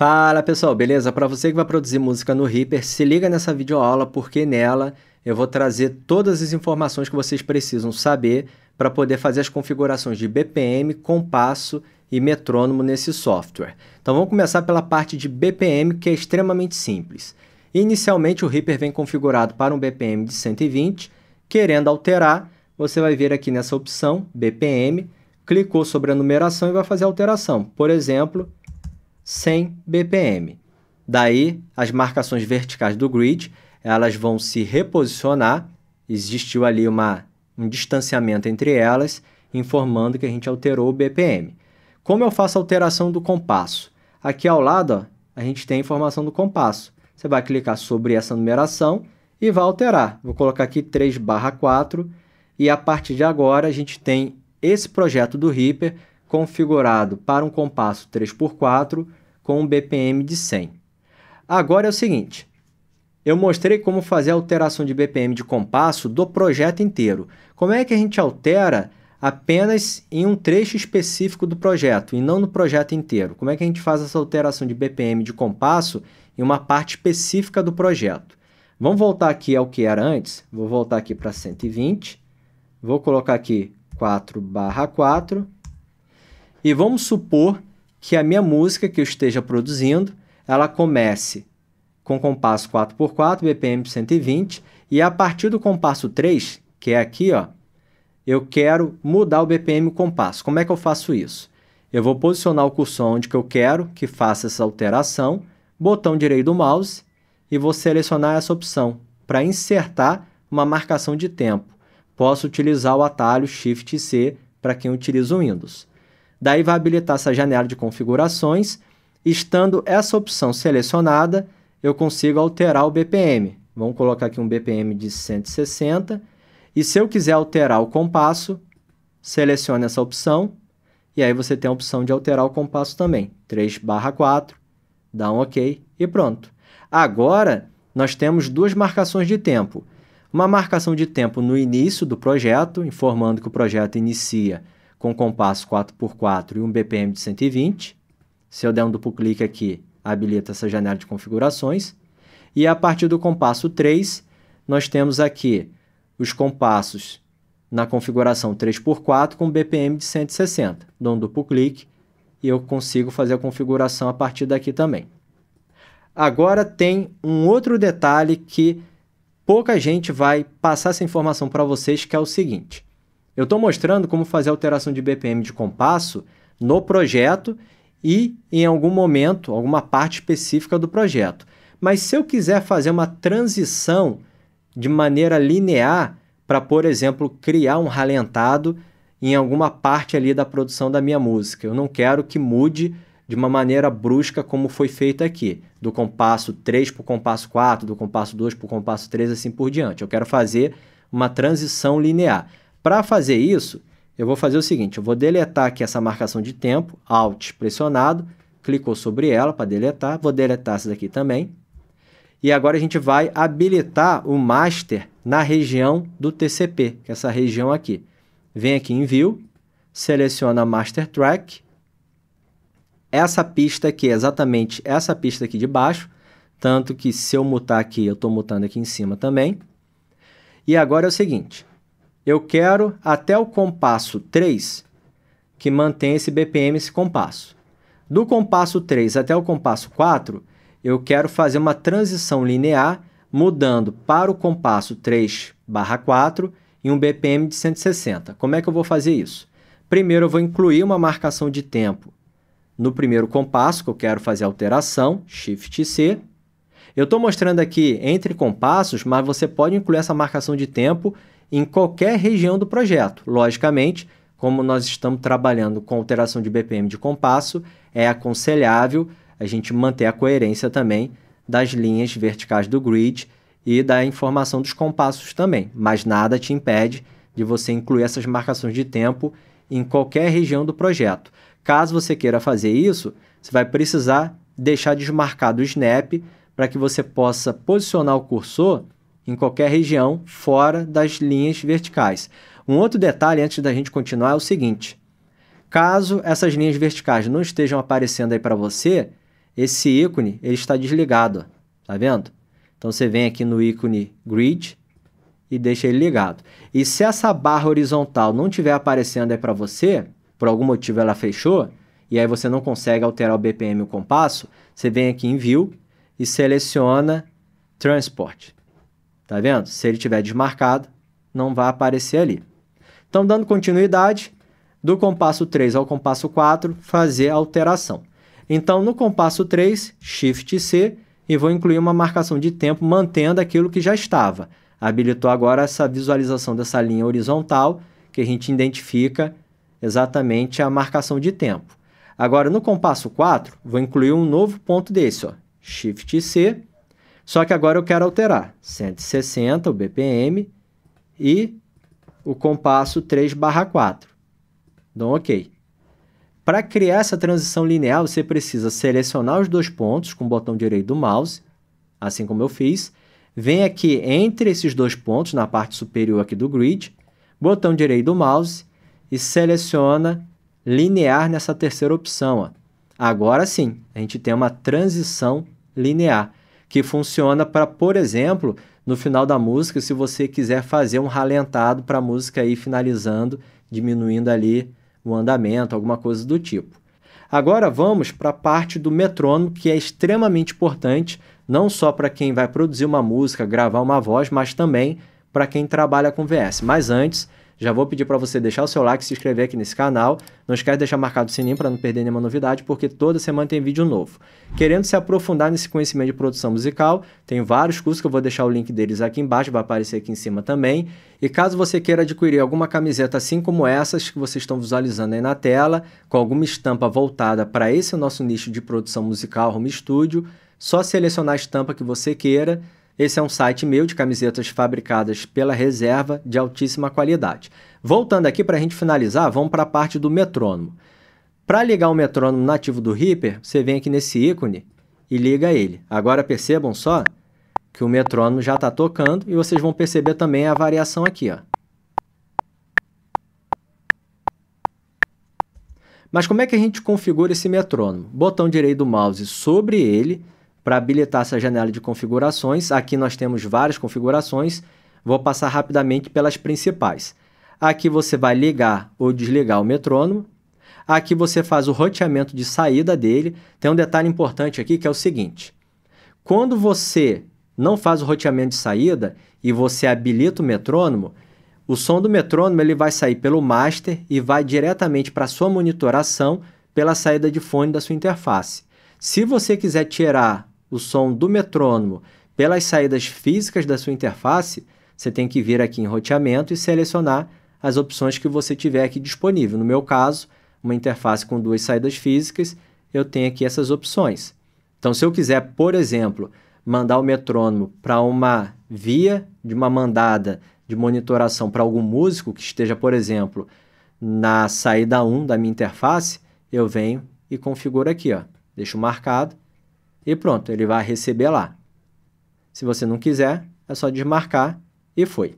Fala pessoal, beleza? Para você que vai produzir música no Reaper, se liga nessa videoaula porque nela eu vou trazer todas as informações que vocês precisam saber para poder fazer as configurações de BPM, compasso e metrônomo nesse software. Então vamos começar pela parte de BPM, que é extremamente simples. Inicialmente o Reaper vem configurado para um BPM de 120, querendo alterar, você vai vir aqui nessa opção BPM, clicou sobre a numeração e vai fazer a alteração, por exemplo, 100 BPM. Daí as marcações verticais do grid, elas vão se reposicionar, existiu ali um distanciamento entre elas, informando que a gente alterou o BPM. Como eu faço a alteração do compasso? Aqui ao lado, ó, a gente tem a informação do compasso. Você vai clicar sobre essa numeração e vai alterar. Vou colocar aqui 3/4 e a partir de agora a gente tem esse projeto do Reaper configurado para um compasso 3/4 com um BPM de 100. Agora é o seguinte, eu mostrei como fazer a alteração de BPM de compasso do projeto inteiro. Como é que a gente altera apenas em um trecho específico do projeto e não no projeto inteiro? Como é que a gente faz essa alteração de BPM de compasso em uma parte específica do projeto? Vamos voltar aqui ao que era antes, vou voltar aqui para 120, vou colocar aqui 4/4 e vamos supor que a minha música que eu esteja produzindo, ela comece com compasso 4/4, BPM 120 e a partir do compasso 3, que é aqui, ó, eu quero mudar o BPM e o compasso. Como é que eu faço isso? Eu vou posicionar o cursor onde que eu quero que faça essa alteração, botão direito do mouse e vou selecionar essa opção para insertar uma marcação de tempo. Posso utilizar o atalho Shift C para quem utiliza o Windows. Daí vai habilitar essa janela de configurações. Estando essa opção selecionada, eu consigo alterar o BPM. Vamos colocar aqui um BPM de 160. E se eu quiser alterar o compasso, selecione essa opção e aí você tem a opção de alterar o compasso também. 3/4, dá um OK e pronto. Agora, nós temos duas marcações de tempo. Uma marcação de tempo no início do projeto, informando que o projeto inicia com compasso 4/4 e um BPM de 120. Se eu der um duplo clique aqui, habilita essa janela de configurações. E a partir do compasso 3, nós temos aqui os compassos na configuração 3/4 com BPM de 160. Dou um duplo clique e eu consigo fazer a configuração a partir daqui também. Agora tem um outro detalhe que pouca gente vai passar essa informação para vocês, que é o seguinte. Eu estou mostrando como fazer a alteração de BPM de compasso no projeto e em algum momento, alguma parte específica do projeto. Mas se eu quiser fazer uma transição de maneira linear para, por exemplo, criar um ralentado em alguma parte ali da produção da minha música. Eu não quero que mude de uma maneira brusca como foi feito aqui, do compasso 3 para o compasso 4, do compasso 2 para o compasso 3, assim por diante. Eu quero fazer uma transição linear. Para fazer isso, eu vou fazer o seguinte, eu vou deletar aqui essa marcação de tempo, Alt pressionado, clicou sobre ela para deletar, vou deletar essa daqui também. E agora a gente vai habilitar o master na região do TCP, que é essa região aqui. Vem aqui em View, seleciona Master Track. Essa pista aqui é exatamente essa pista aqui de baixo, tanto que se eu mutar aqui, eu estou mutando aqui em cima também. E agora é o seguinte, eu quero até o compasso 3 que mantém esse BPM, esse compasso. Do compasso 3 até o compasso 4, eu quero fazer uma transição linear, mudando para o compasso 3/4 e um BPM de 160. Como é que eu vou fazer isso? Primeiro, eu vou incluir uma marcação de tempo no primeiro compasso, que eu quero fazer a alteração, Shift C. Eu estou mostrando aqui entre compassos, mas você pode incluir essa marcação de tempo em qualquer região do projeto. Logicamente, como nós estamos trabalhando com alteração de BPM de compasso, é aconselhável a gente manter a coerência também das linhas verticais do grid e da informação dos compassos também. Mas nada te impede de você incluir essas marcações de tempo em qualquer região do projeto. Caso você queira fazer isso, você vai precisar deixar desmarcado o snap para que você possa posicionar o cursor em qualquer região fora das linhas verticais. Um outro detalhe antes da gente continuar é o seguinte. Caso essas linhas verticais não estejam aparecendo aí para você, esse ícone ele está desligado, ó, tá vendo? Então você vem aqui no ícone Grid e deixa ele ligado. E se essa barra horizontal não estiver aparecendo aí para você, por algum motivo ela fechou, e aí você não consegue alterar o BPM e o compasso, você vem aqui em View e seleciona Transport. Tá vendo? Se ele estiver desmarcado, não vai aparecer ali. Então, dando continuidade, do compasso 3 ao compasso 4, fazer a alteração. Então, no compasso 3, Shift C, e vou incluir uma marcação de tempo, mantendo aquilo que já estava. Habilitou agora essa visualização dessa linha horizontal, que a gente identifica exatamente a marcação de tempo. Agora, no compasso 4, vou incluir um novo ponto desse, ó, Shift C, só que agora eu quero alterar 160 o BPM e o compasso 3/4. Dou um OK. Para criar essa transição linear, você precisa selecionar os dois pontos com o botão direito do mouse, assim como eu fiz. Vem aqui entre esses dois pontos, na parte superior aqui do grid, botão direito do mouse e seleciona linear nessa terceira opção. Ó. Agora sim, a gente tem uma transição linear, que funciona para, por exemplo, no final da música, se você quiser fazer um ralentado para a música ir finalizando, diminuindo ali o andamento, alguma coisa do tipo. Agora vamos para a parte do metrônomo, que é extremamente importante, não só para quem vai produzir uma música, gravar uma voz, mas também para quem trabalha com VS. Mas antes, já vou pedir para você deixar o seu like, se inscrever aqui nesse canal. Não esquece de deixar marcado o sininho para não perder nenhuma novidade, porque toda semana tem vídeo novo. Querendo se aprofundar nesse conhecimento de produção musical, tem vários cursos que eu vou deixar o link deles aqui embaixo, vai aparecer aqui em cima também. E caso você queira adquirir alguma camiseta assim como essas que vocês estão visualizando aí na tela, com alguma estampa voltada para esse nosso nicho de produção musical, home studio, só selecionar a estampa que você queira. Esse é um site meu de camisetas fabricadas pela Reserva de altíssima qualidade. Voltando aqui para a gente finalizar, vamos para a parte do metrônomo. Para ligar o metrônomo nativo do Reaper, você vem aqui nesse ícone e liga ele. Agora percebam só que o metrônomo já está tocando e vocês vão perceber também a variação aqui, ó. Mas como é que a gente configura esse metrônomo? Botão direito do mouse sobre ele para habilitar essa janela de configurações. Aqui nós temos várias configurações, vou passar rapidamente pelas principais. Aqui você vai ligar ou desligar o metrônomo. Aqui você faz o roteamento de saída dele. Tem um detalhe importante aqui que é o seguinte: quando você não faz o roteamento de saída e você habilita o metrônomo, o som do metrônomo ele vai sair pelo master e vai diretamente para a sua monitoração pela saída de fone da sua interface. Se você quiser tirar o som do metrônomo pelas saídas físicas da sua interface, você tem que vir aqui em roteamento e selecionar as opções que você tiver aqui disponível. No meu caso, uma interface com duas saídas físicas, eu tenho aqui essas opções. Então, se eu quiser, por exemplo, mandar o metrônomo para uma via de uma mandada de monitoração para algum músico que esteja, por exemplo, na saída 1 da minha interface, eu venho e configuro aqui, ó. Deixo marcado e pronto, ele vai receber lá. Se você não quiser, é só desmarcar e foi.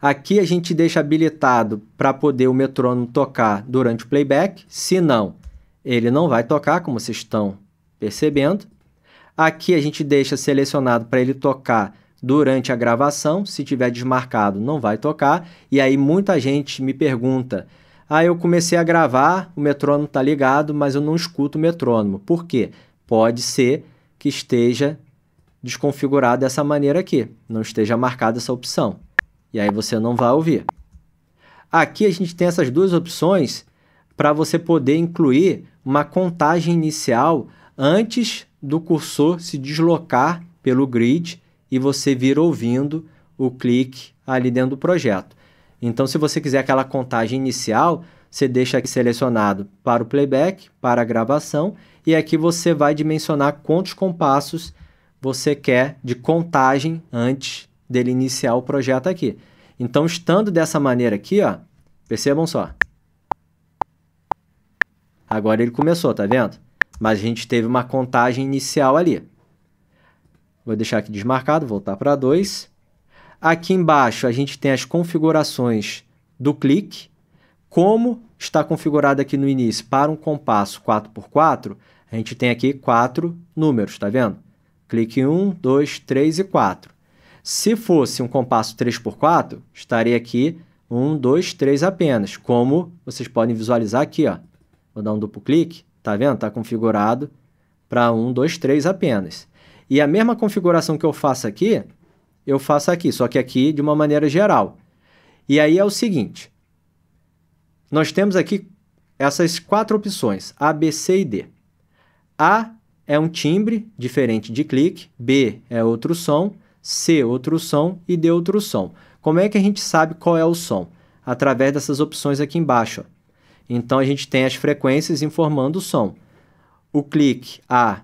Aqui a gente deixa habilitado para poder o metrônomo tocar durante o playback, se não, ele não vai tocar, como vocês estão percebendo. Aqui a gente deixa selecionado para ele tocar durante a gravação, se tiver desmarcado não vai tocar. E aí muita gente me pergunta: ah, eu comecei a gravar, o metrônomo está ligado, mas eu não escuto o metrônomo. Por quê? Pode ser que esteja desconfigurado dessa maneira aqui, não esteja marcada essa opção, e aí você não vai ouvir. Aqui a gente tem essas duas opções para você poder incluir uma contagem inicial antes do cursor se deslocar pelo grid e você vir ouvindo o clique ali dentro do projeto. Então, se você quiser aquela contagem inicial, você deixa aqui selecionado para o playback, para a gravação, e aqui você vai dimensionar quantos compassos você quer de contagem antes dele iniciar o projeto aqui. Então, estando dessa maneira aqui, ó, percebam só. Agora ele começou, tá vendo? Mas a gente teve uma contagem inicial ali. Vou deixar aqui desmarcado, voltar para 2. Aqui embaixo a gente tem as configurações do clique. Como está configurado aqui no início para um compasso 4x4, A gente tem aqui 4 números, tá vendo? Clique 1, 2, 3 e 4. Se fosse um compasso 3x4, estaria aqui 1, 2, 3 apenas, como vocês podem visualizar aqui, ó. Vou dar um duplo clique, tá vendo? Tá configurado para 1, 2, 3 apenas. E a mesma configuração que eu faço aqui, só que aqui de uma maneira geral. E aí é o seguinte, nós temos aqui essas 4 opções, A, B, C e D. A é um timbre diferente de clique, B é outro som, C outro som e D outro som. Como é que a gente sabe qual é o som? Através dessas opções aqui embaixo, ó. Então, a gente tem as frequências informando o som. O clique A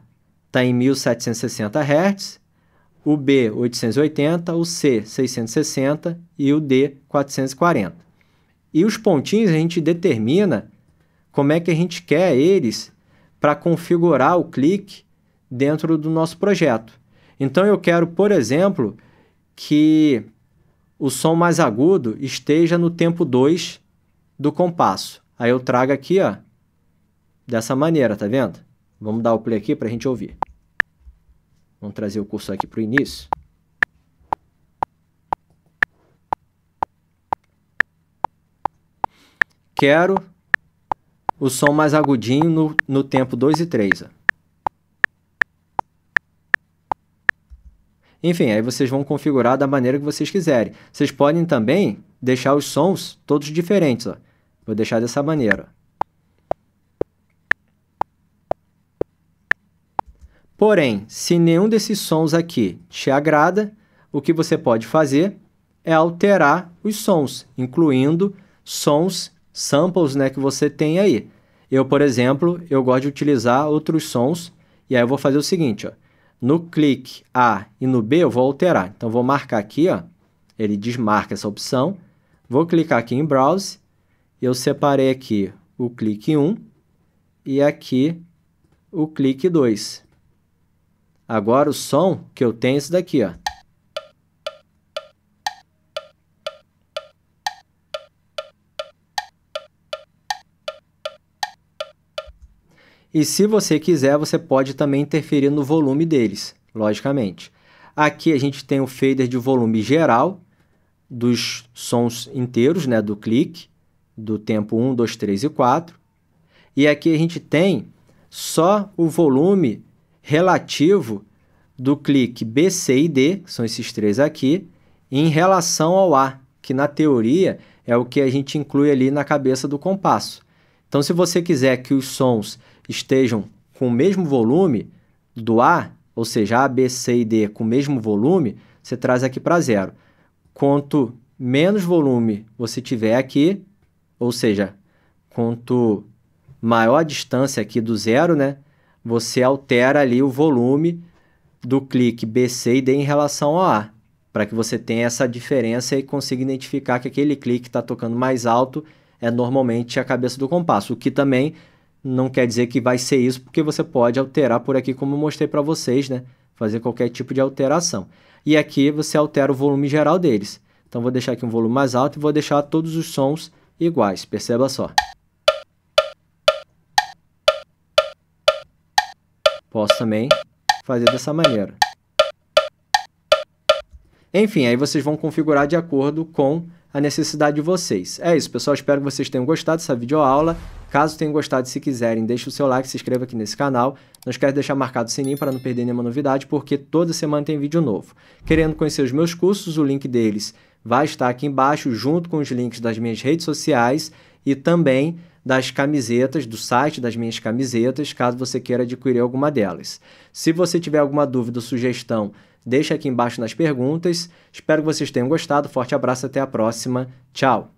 está em 1760 Hz, o B 880, o C 660 e o D 440. E os pontinhos a gente determina como é que a gente quer eles para configurar o clique dentro do nosso projeto. Então, eu quero, por exemplo, que o som mais agudo esteja no tempo 2 do compasso. Aí eu trago aqui, ó, dessa maneira, tá vendo? Vamos dar o play aqui para a gente ouvir. Vamos trazer o cursor aqui para o início. Quero o som mais agudinho no tempo 2 e 3. Ó. Enfim, aí vocês vão configurar da maneira que vocês quiserem. Vocês podem também deixar os sons todos diferentes, ó. Vou deixar dessa maneira. Porém, se nenhum desses sons aqui te agrada, o que você pode fazer é alterar os sons, incluindo sons, samples, né, que você tem aí. Eu, por exemplo, eu gosto de utilizar outros sons, e aí eu vou fazer o seguinte, ó. No clique A e no B eu vou alterar. Então, vou marcar aqui, ó, ele desmarca essa opção. Vou clicar aqui em Browse. Eu separei aqui o clique 1 e aqui o clique 2. Agora o som que eu tenho é esse daqui, ó. E se você quiser, você pode também interferir no volume deles, logicamente. Aqui a gente tem o fader de volume geral dos sons inteiros, né, do clique, do tempo 1, 2, 3 e 4. E aqui a gente tem só o volume relativo do clique B, C e D, que são esses três aqui, em relação ao A, que na teoria é o que a gente inclui ali na cabeça do compasso. Então, se você quiser que os sons estejam com o mesmo volume do A, ou seja, A, B, C e D com o mesmo volume, você traz aqui para zero. Quanto menos volume você tiver aqui, ou seja, quanto maior a distância aqui do zero, né, você altera ali o volume do clique B, C e D em relação ao A, para que você tenha essa diferença e consiga identificar que aquele clique que está tocando mais alto é normalmente a cabeça do compasso, o que também não quer dizer que vai ser isso, porque você pode alterar por aqui, como eu mostrei para vocês, né, fazer qualquer tipo de alteração. E aqui você altera o volume geral deles. Então, vou deixar aqui um volume mais alto e vou deixar todos os sons iguais, perceba só. Posso também fazer dessa maneira. Enfim, aí vocês vão configurar de acordo com a necessidade de vocês. É isso, pessoal, espero que vocês tenham gostado dessa videoaula. Caso tenham gostado, se quiserem, deixe o seu like, se inscreva aqui nesse canal. Não esquece de deixar marcado o sininho para não perder nenhuma novidade, porque toda semana tem vídeo novo. Querendo conhecer os meus cursos, o link deles vai estar aqui embaixo, junto com os links das minhas redes sociais e também das camisetas, do site das minhas camisetas, caso você queira adquirir alguma delas. Se você tiver alguma dúvida ou sugestão, deixa aqui embaixo nas perguntas. Espero que vocês tenham gostado. Forte abraço, até a próxima. Tchau!